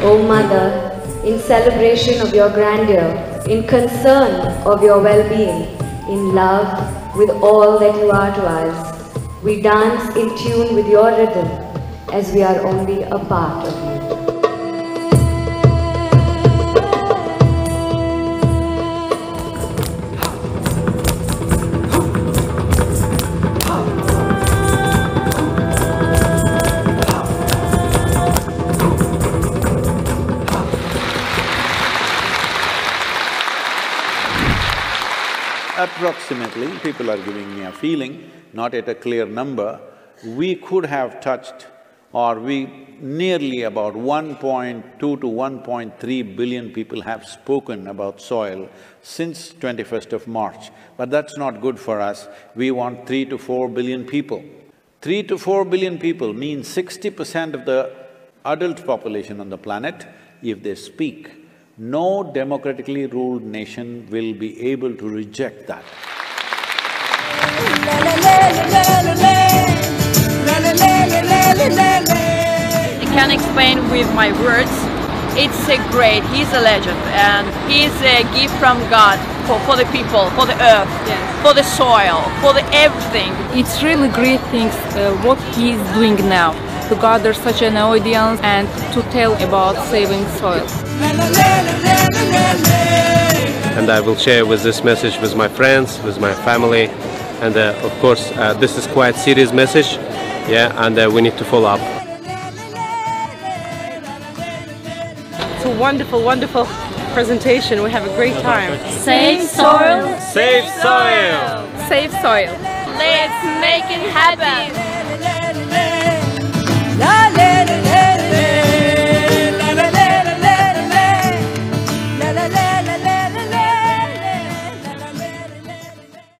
O Mother, in celebration of your grandeur, in concern of your well-being, in love with all that you are to us, we dance in tune with your rhythm as we are only a part of you. Approximately, people are giving me a feeling, not at a clear number, we could have touched or we nearly about 1.2 to 1.3 billion people have spoken about soil since 21st of March. But that's not good for us, we want 3 to 4 billion people. 3 to 4 billion people means 60% of the adult population on the planet, if they speak. No democratically ruled nation will be able to reject that. I can't explain with my words. It's a great, he's a legend and he's a gift from God for the people, for the earth, yes, for the soil, for the everything. It's really great things what he's doing now, to gather such an audience and to tell about saving soil. And I will share with this message with my friends, with my family, and of course this is quite serious message, yeah, and we need to follow up. It's a wonderful, wonderful presentation, we have a great time. Save soil! Save soil! Save soil! Let's make it happen!